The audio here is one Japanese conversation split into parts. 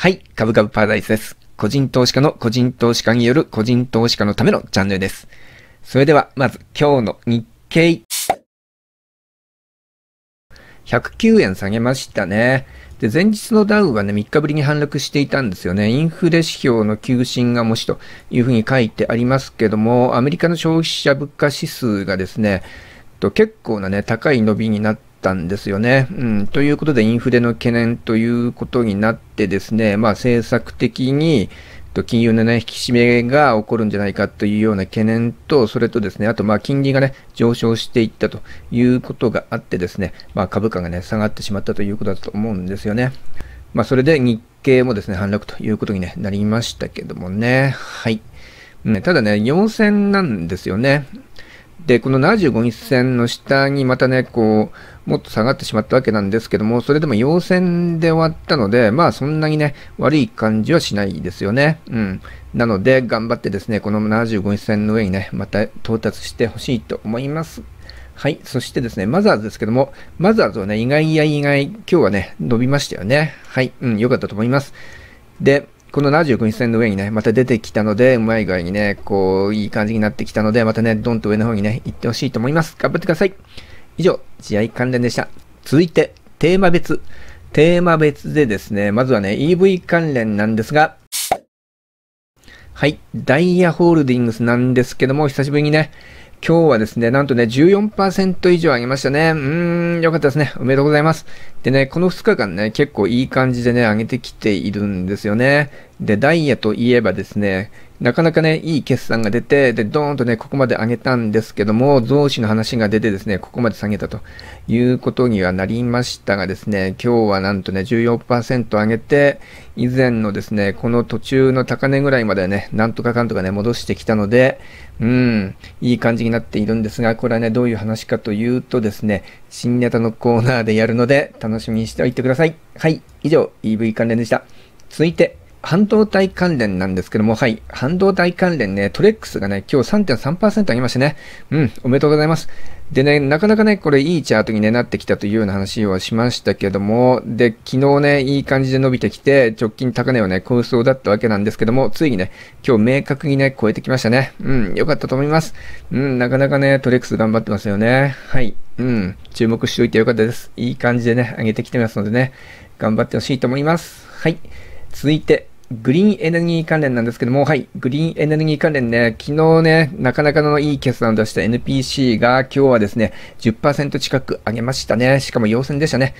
はい、株株パラダイスです。個人投資家の個人投資家による個人投資家のためのチャンネルです。それでは、まず今日の日経。109円下げましたね。で、前日のダウはね、3日ぶりに反落していたんですよね。インフレ指標の急進がもしというふうに書いてありますけども、アメリカの消費者物価指数がですね、結構なね、高い伸びになったんですよね。ということで、インフレの懸念ということになってですね、まあ政策的に、金融のね、引き締めが起こるんじゃないかというような懸念と、それとですね、あとまあ金利がね、上昇していったということがあってですね、まあ株価がね、下がってしまったということだと思うんですよね。まあそれで日経もですね、反落ということになりましたけどもね。はい。ただね、陽線なんですよね。で、この75日線の下にまたね、こう、もっと下がってしまったわけなんですけども、それでも陽線で終わったので、まあそんなにね、悪い感じはしないですよね。なので、頑張ってですね、この75日線の上にね、また到達してほしいと思います。はい。そしてですね、マザーズですけども、マザーズはね、意外、今日はね、伸びましたよね。はい。良かったと思います。で、この75日線の上にね、また出てきたので、うまい具合にね、こう、いい感じになってきたので、またね、ドンと上の方にね、行ってほしいと思います。頑張ってください。以上、試合関連でした。続いて、テーマ別。テーマ別でですね、まずはね、EV 関連なんですが、はい、ダイヤホールディングスなんですけども、久しぶりにね、今日はですね、なんとね、14% 以上上げましたね。よかったですね。おめでとうございます。でね、この2日間ね、結構いい感じでね、上げてきているんですよね。で、ダイヤといえばですね、なかなかね、いい決算が出て、で、ドーンとね、ここまで上げたんですけども、増資の話が出てですね、ここまで下げたということにはなりましたがですね、今日はなんとね、14% 上げて、以前のですね、この途中の高値ぐらいまでね、なんとかかんとかね、戻してきたので、いい感じになっているんですが、これはね、どういう話かというとですね、新ネタのコーナーでやるので、楽しみにしておいてください。はい、以上、EV 関連でした。続いて、半導体関連なんですけども、はい。半導体関連ね、トレックスがね、今日 3.3% 上げましたね。おめでとうございます。でね、なかなかね、これいいチャートにね、なってきたというような話をしましたけども、で、昨日ね、いい感じで伸びてきて、直近高値をね、構想だったわけなんですけども、ついにね、今日明確にね、超えてきましたね。よかったと思います。なかなかね、トレックス頑張ってますよね。はい。注目しておいてよかったです。いい感じでね、上げてきてますのでね、頑張ってほしいと思います。はい。続いて、グリーンエネルギー関連なんですけども、はい、グリーンエネルギー関連ね、昨日ね、なかなかのいい決算を出した NPC が今日はですね、10% 近く上げましたね。しかも陽線でしたね。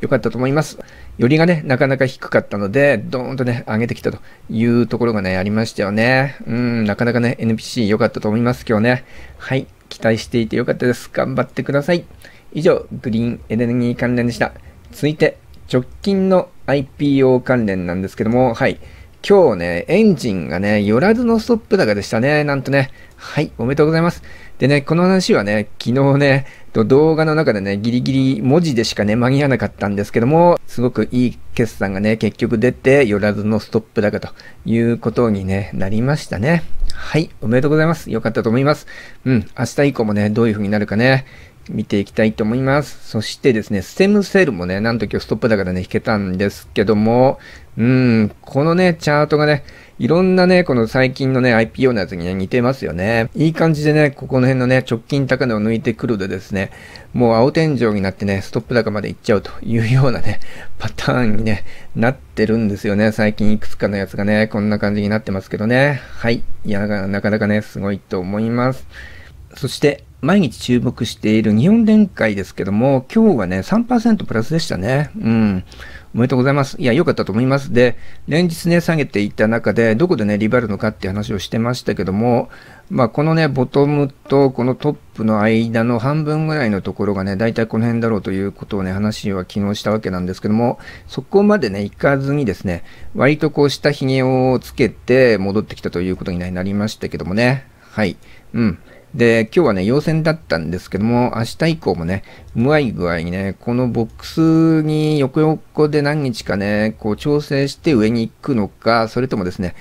良かったと思います。よりがね、なかなか低かったので、ドーンとね、上げてきたというところがね、ありましたよね。なかなかね、NPC 良かったと思います、今日ね。はい、期待していて良かったです。頑張ってください。以上、グリーンエネルギー関連でした。続いて、直近の IPO 関連なんですけども、はい。今日ね、エンジンがね、寄らずのストップ高でしたね。なんとね。はい、おめでとうございます。でね、この話はね、昨日ね、動画の中でね、ギリギリ文字でしかね、間に合わなかったんですけども、すごくいい決算がね、結局出て、寄らずのストップ高ということにね、なりましたね。はい、おめでとうございます。よかったと思います。明日以降もね、どういう風になるかね。見ていきたいと思います。そしてですね、ステムセルもね、なんと今日ストップ高でね、引けたんですけども、このね、チャートがね、いろんなね、この最近のね、IPO のやつにね、似てますよね。いい感じでね、ここの辺のね、直近高値を抜いてくるでですね、もう青天井になってね、ストップ高まで行っちゃうというようなね、パターンにね、なってるんですよね。最近いくつかのやつがね、こんな感じになってますけどね。はい。いや、なかなかね、すごいと思います。そして、毎日注目している日本電解ですけども、今日はね、3% プラスでしたね。おめでとうございます。いや、良かったと思います。で、連日ね、下げていた中で、どこでね、リバるのかっていう話をしてましたけども、まあ、このね、ボトムとこのトップの間の半分ぐらいのところがね、だいたいこの辺だろうということをね、話は昨日したわけなんですけども、そこまでね、行かずにですね、割とこう、下髭をつけて戻ってきたということになりましたけどもね。はい。で、今日はね、陽線だったんですけども、明日以降もね、うまい具合にね、このボックスに横で何日かね、こう調整して上に行くのか、それともですね、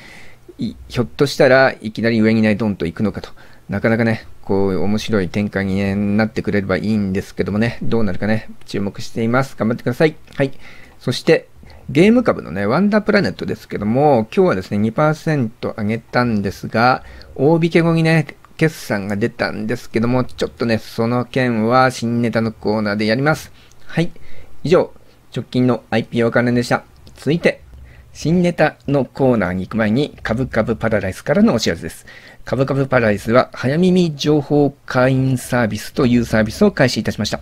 ひょっとしたらいきなり上にね、ドンと行くのかと、なかなかね、こう面白い展開に、ね、なってくれればいいんですけどもね、どうなるかね、注目しています。頑張ってください。はい。そして、ゲーム株のね、ワンダープラネットですけども、今日はですね、2% 上げたんですが、大引け後にね、決算が出たんですけども、ちょっとね、その件は新ネタのコーナーでやります。はい。以上、直近の IPO 関連でした。続いて、新ネタのコーナーに行く前に、株株パラダイスからのお知らせです。株株パラダイスは、早耳情報会員サービスというサービスを開始いたしました。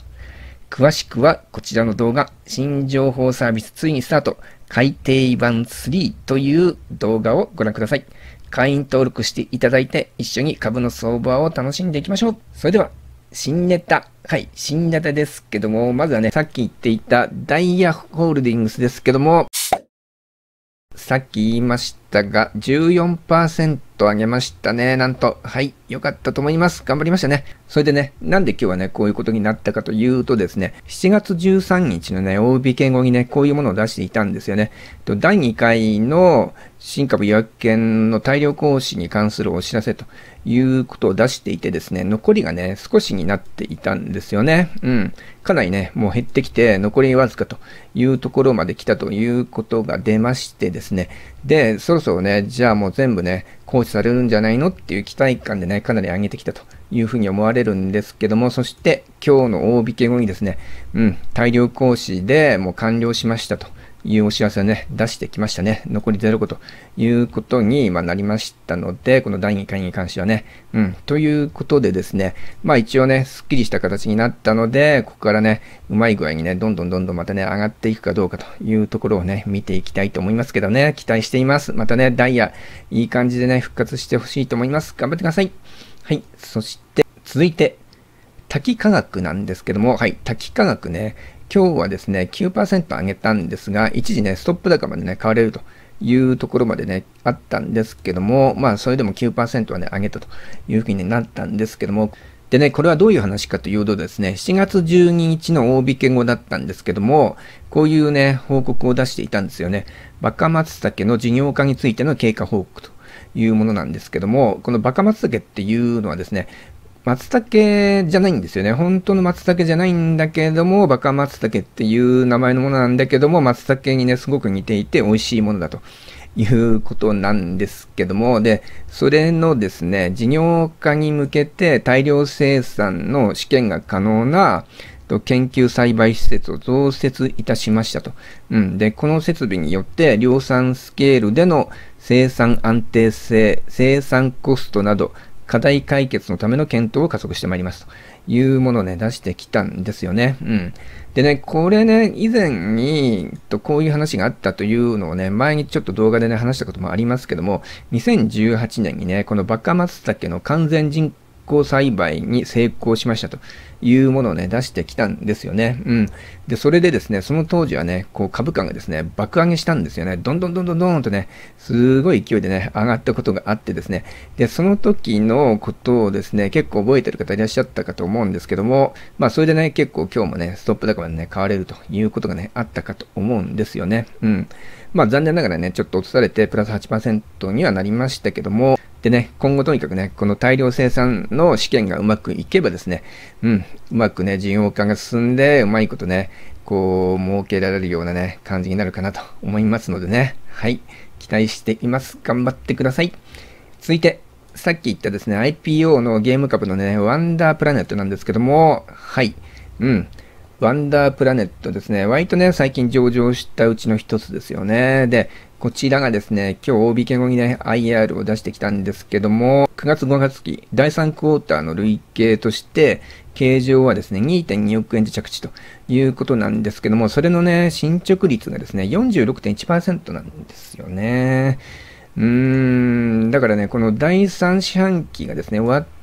詳しくは、こちらの動画、新情報サービスついにスタート、改訂版3という動画をご覧ください。会員登録していただいて、一緒に株の相場を楽しんでいきましょう。それでは、新ネタ。はい、新ネタですけども、まずはね、さっき言っていたダイヤホールディングスですけども、さっき言いましたが、14% 上げましたね。なんと。はい。良かったと思います。頑張りましたね。それでね、なんで今日はね、こういうことになったかというとですね、7月13日のね、大引け後にね、こういうものを出していたんですよね。第2回の新株予約券の大量行使に関するお知らせということを出していてですね、残りがね、少しになっていたんですよね。うん。かなりね、もう減ってきて、残りわずかというところまで来たということが出ましてですね、で、そろそろね、じゃあもう全部ね、行使されるんじゃないのっていう期待感でね、かなり上げてきたというふうに思われるんですけども、そして今日の大引け後にですね、うん、大量行使でもう完了しましたというお知らせをね、出してきましたね。残り0個ということになりましたので、この第2回に関してはね、うん、ということでですね、まあ一応ね、すっきりした形になったので、ここからね、うまい具合にね、どんどんまたね、上がっていくかどうかというところをね、見ていきたいと思いますけどね、期待しています。またね、ダイヤ、いい感じでね、復活してほしいと思います。頑張ってください。はい、そして、続いて、滝化学なんですけども、はい、滝化学ね、今日はですね、9% 上げたんですが、一時ね、ストップ高までね、買われるというところまでね、あったんですけども、まあ、それでも 9% はね、上げたというふうになったんですけども、でね、これはどういう話かというとですね、7月12日の大引け後だったんですけども、こういうね、報告を出していたんですよね。バカ松茸の事業化についての経過報告というものなんですけども、このバカ松茸っていうのはですね、松茸じゃないんですよね。本当の松茸じゃないんだけども、バカ松茸っていう名前のものなんだけども、松茸にね、すごく似ていて美味しいものだということなんですけども、で、それのですね、事業化に向けて大量生産の試験が可能な研究栽培施設を増設いたしましたと。うん。で、この設備によって量産スケールでの生産安定性、生産コストなど、課題解決のための検討を加速してまいりますというものをね、出してきたんですよね。うん。でね、これね、以前にこういう話があったというのをね、前にちょっと動画でね、話したこともありますけども、2018年にね、このバカ松茸の完全人工栽培に成功しましたというものをね、出してきたんですよね。うん。で、それでですね、その当時はね、こう株価がですね、爆上げしたんですよね。どんどんとね、すごい勢いでね、上がったことがあってですね。で、その時のことをですね、結構覚えてる方いらっしゃったかと思うんですけども、まあ、それでね、結構今日もね、ストップ高までね、買われるということがね、あったかと思うんですよね。うん。まあ、残念ながらね、ちょっと落とされて、プラス 8% にはなりましたけども、でね、今後とにかくね、この大量生産の試験がうまくいけばですね、うん、うまくね、事業化が進んで、うまいことね、こう、儲けられるようなね、感じになるかなと思いますのでね、はい、期待しています。頑張ってください。続いて、さっき言ったですね、IPO のゲーム株のね、ワンダープラネットなんですけども、はい、うん。ワンダープラネットですね。割とね、最近上場したうちの一つですよね。で、こちらがですね、今日大引け後にね、IR を出してきたんですけども、9月5月期、第3クォーターの累計として、計上はですね、2.2 億円で着地ということなんですけども、それのね、進捗率がですね、46.1% なんですよね。だからね、この第3四半期がですね、終わって、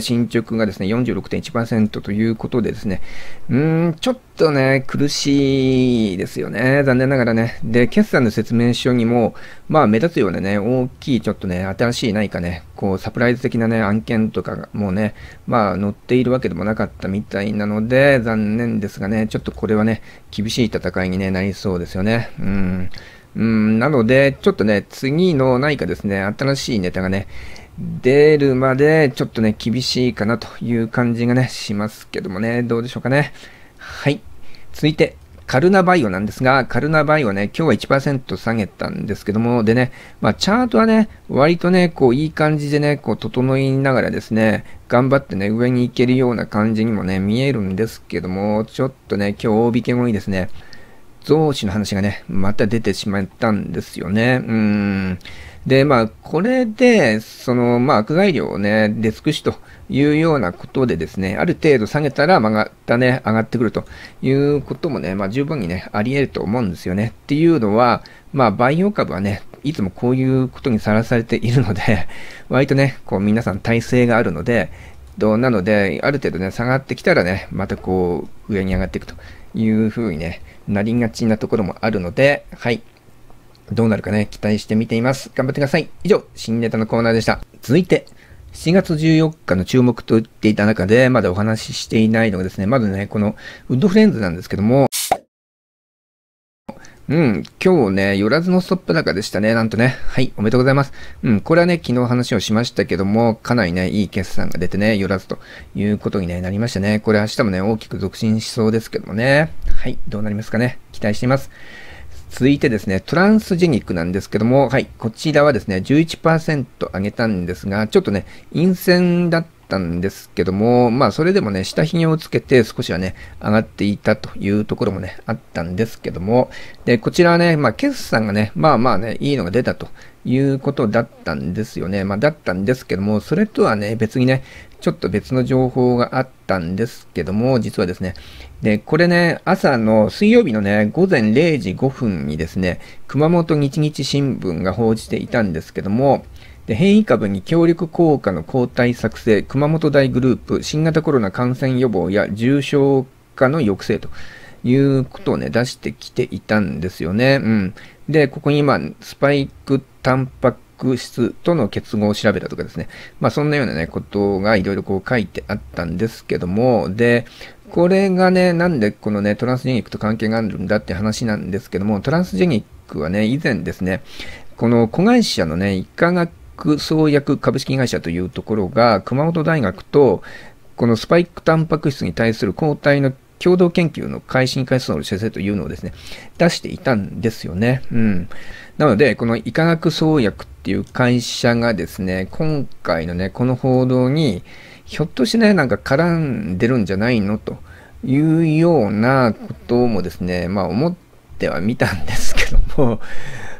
進捗がですね、46.1% ということでですね、ちょっとね、苦しいですよね。残念ながらね。で、決算の説明書にも、まあ、目立つようなね、大きい、ちょっとね、新しい何かね、こう、サプライズ的なね、案件とかがもうね、まあ、載っているわけでもなかったみたいなので、残念ですがね、ちょっとこれはね、厳しい戦いにね、なりそうですよね。なので、ちょっとね、次の何かですね、新しいネタがね、出るまでちょっとね、厳しいかなという感じがね、しますけどもね、どうでしょうかね。はい。続いて、カルナバイオなんですが、カルナバイオね、今日は 1% 下げたんですけども、でね、まあ、チャートはね、割とね、こう、いい感じでね、こう、整いながらですね、頑張ってね、上に行けるような感じにもね、見えるんですけども、ちょっとね、今日、大引け後にですね、増資の話がね、また出てしまったんですよね。で、まあ、これで、その、まあ、悪材料をね、出尽くしというようなことでですね、ある程度下げたら、またね、上がってくるということもね、まあ、十分にね、あり得ると思うんですよね。っていうのは、まあ、バイオ株はね、いつもこういうことにさらされているので、割とね、こう、皆さん耐性があるので、なので、ある程度ね、下がってきたらね、またこう、上に上がっていくというふうにね、なりがちなところもあるので、はい。どうなるかね、期待して見ています。頑張ってください。以上、新ネタのコーナーでした。続いて、7月14日の注目と言っていた中で、まだお話ししていないのがですね、まずね、この、ウッドフレンズなんですけども、今日ね、寄らずのストップ高でしたね、なんとね。はい、おめでとうございます。これはね、昨日話をしましたけども、かなりね、いい決算が出てね、寄らずということにね、なりましたね。これ明日もね、大きく続伸しそうですけどもね。はい、どうなりますかね。期待しています。続いてですね、トランスジェニックなんですけども、はい、こちらはですね、11% 上げたんですが、ちょっとね、陰線だったんですけども、まあ、それでもね、下髭をつけて少しはね、上がっていたというところもね、あったんですけども、で、こちらはね、まあ、決算がね、まあまあね、いいのが出たということだったんですよね。まあ、だったんですけども、それとはね、別にね、ちょっと別の情報があったんですけども、実はですね、で、これね、朝の水曜日のね、午前0時5分にですね、熊本日々新聞が報じていたんですけども、で、変異株に強力効果の抗体作成、熊本大グループ、新型コロナ感染予防や重症化の抑制ということをね、出してきていたんですよね。で、ここに今、スパイクタンパク質との結合を調べたとかですね。まあそんなようなね、ことがいろいろこう書いてあったんですけども、で、これがね、なんでこのね、トランスジェニックと関係があるんだって話なんですけども、トランスジェニックはね、以前ですね、この子会社のね、医科学創薬株式会社というところが、熊本大学と、このスパイクタンパク質に対する抗体の共同研究の開始に関する姿勢というのをですね、出していたんですよね。なので、この医科学創薬っていう会社がですね、今回のね、この報道に、ひょっとしてね、なんか絡んでるんじゃないのというようなこともですね、まあ思ってはみたんですけども、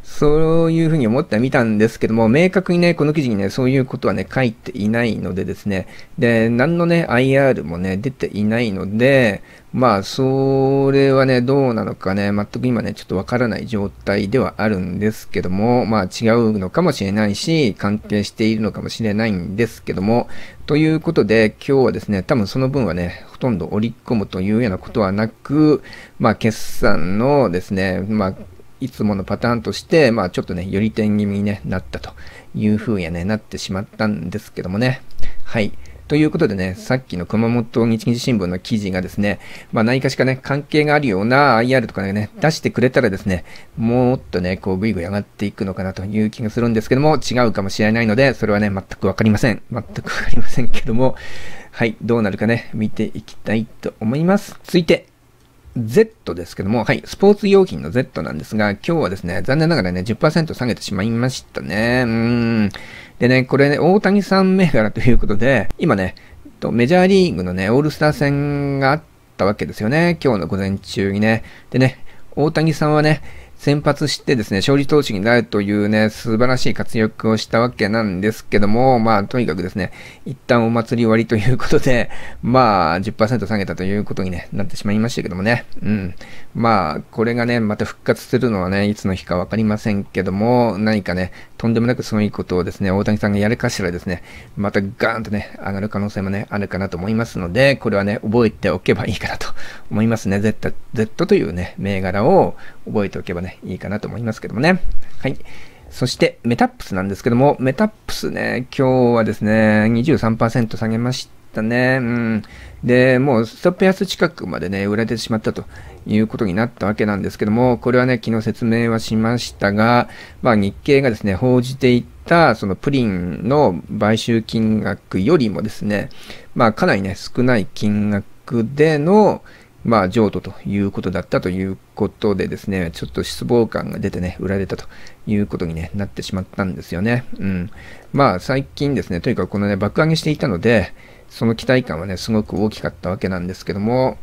そういうふうに思ってはみたんですけども、明確にね、この記事にね、そういうことはね、書いていないのでですね、で、何のね、IR もね、出ていないので、まあ、それはね、どうなのかね、全く今ね、ちょっとわからない状態ではあるんですけども、まあ、違うのかもしれないし、関係しているのかもしれないんですけども、ということで、今日はですね、多分その分はね、ほとんど織り込むというようなことはなく、まあ、決算のですね、まあ、いつものパターンとして、まあちょっとね、寄り点気味に、ね、なったという風に、ね、なってしまったんですけどもね。はい。ということでね、さっきの熊本日々新聞の記事がですね、まあ何かしかね、関係があるような IR とかね、出してくれたらですね、もっとね、こう、ぐいぐい上がっていくのかなという気がするんですけども、違うかもしれないので、それはね、全くわかりません。全くわかりませんけども、はい、どうなるかね、見ていきたいと思います。続いて、Z ですけども、はい、スポーツ用品の Z なんですが、今日はですね、残念ながらね、10% 下げてしまいましたね。でね、これね、大谷さん銘柄ということで、今ね、メジャーリーグのね、オールスター戦があったわけですよね。今日の午前中にね。でね、大谷さんはね、先発してですね、勝利投手になるというね、素晴らしい活躍をしたわけなんですけども、まあ、とにかくですね、一旦お祭り終わりということで、まあ、10% 下げたということに、ね、なってしまいましたけどもね。まあ、これがね、また復活するのはね、いつの日かわかりませんけども、何かね、とんでもなくすごいことをですね、大谷さんがやるかしらですね、またガーンとね、上がる可能性もね、あるかなと思いますので、これはね、覚えておけばいいかなと思いますね。Z というね、銘柄を覚えておけばね、いいかなと思いますけどもね。はい。そして、メタップスなんですけども、メタップスね、今日はですね、23% 下げましたね。で、もう、ストップ安近くまでね、売れてしまったということになったわけなんですけども、これはね、昨日説明はしましたが、まあ、日経がですね、報じていた、そのプリンの買収金額よりもですね、まあ、かなりね、少ない金額での、まあ譲渡ということだったということでですね、ちょっと失望感が出てね、売られたということに、ね、なってしまったんですよね。うん。まあ最近ですね、とにかくこのね、爆上げしていたので、その期待感はね、すごく大きかったわけなんですけども、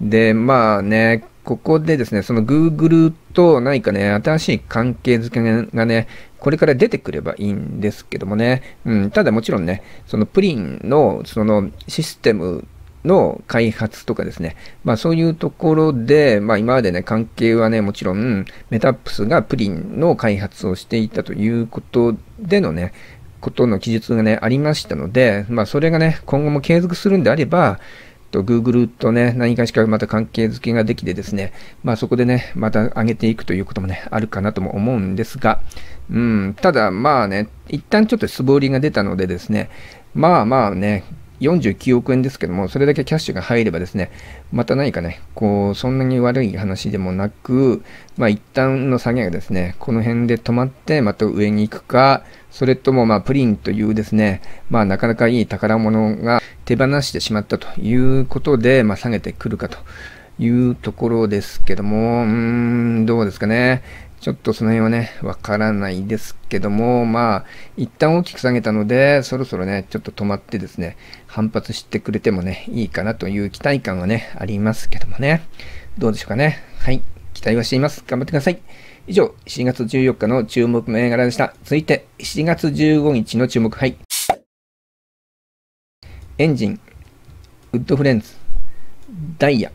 で、まあね、ここでですね、その Google と何かね、新しい関係づけがね、これから出てくればいいんですけどもね、うん、ただもちろんね、そのプリンのそのシステムの開発とかですね、まあそういうところで、まあ今までね、関係はね、もちろんメタップスがプリンの開発をしていたということでのね、ことの記述がね、ありましたので、まあそれがね、今後も継続するんであれば、Google とね、何かしかまた関係づけができてですね、まあそこでね、また上げていくということもね、あるかなとも思うんですが、うん、ただまあね、一旦ちょっと絞りが出たのでですね、まあまあね、49億円ですけども、それだけキャッシュが入ればですね、また何かね、こう、そんなに悪い話でもなく、まあ一旦の下げがですね、この辺で止まって、また上に行くか、それともまあプリンというですね、まあなかなかいい宝物が手放してしまったということで、まあ下げてくるかというところですけども、どうですかね。ちょっとその辺はね、わからないですけども、まあ、一旦大きく下げたので、そろそろね、ちょっと止まってですね、反発してくれてもね、いいかなという期待感はね、ありますけどもね。どうでしょうかね。はい。期待はしています。頑張ってください。以上、7月14日の注目銘柄でした。続いて、7月15日の注目杯。エンジン、ウッドフレンズ、ダイヤ、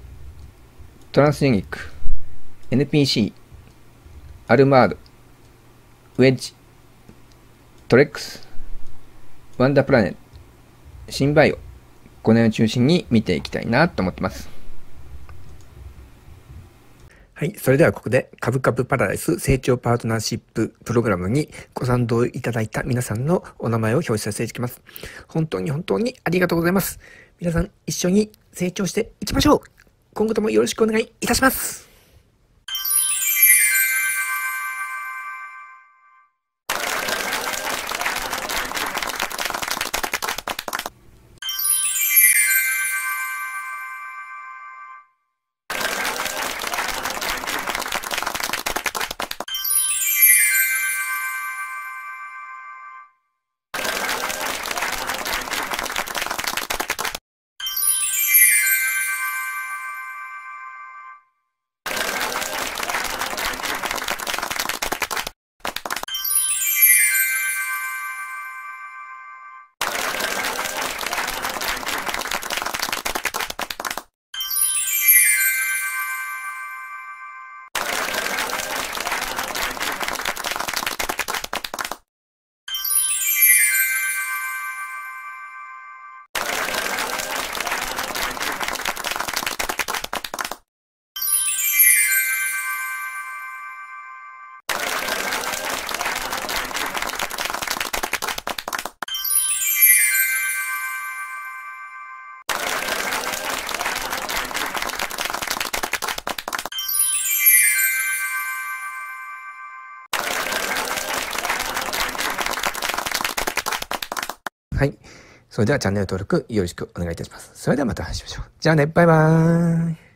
トランスユニック、NPC、アルマード、ウェッジ、トレックス、ワンダープラネット、シンバイオ、この辺を中心に見ていきたいなと思ってます。はい。それではここで、株株パラダイス成長パートナーシッププログラムにご賛同いただいた皆さんのお名前を表示させていきます。本当に本当にありがとうございます。皆さん一緒に成長していきましょう。今後ともよろしくお願いいたします。はい。それではチャンネル登録よろしくお願いいたします。それではまたお会いしましょう。じゃあね、バイバーイ。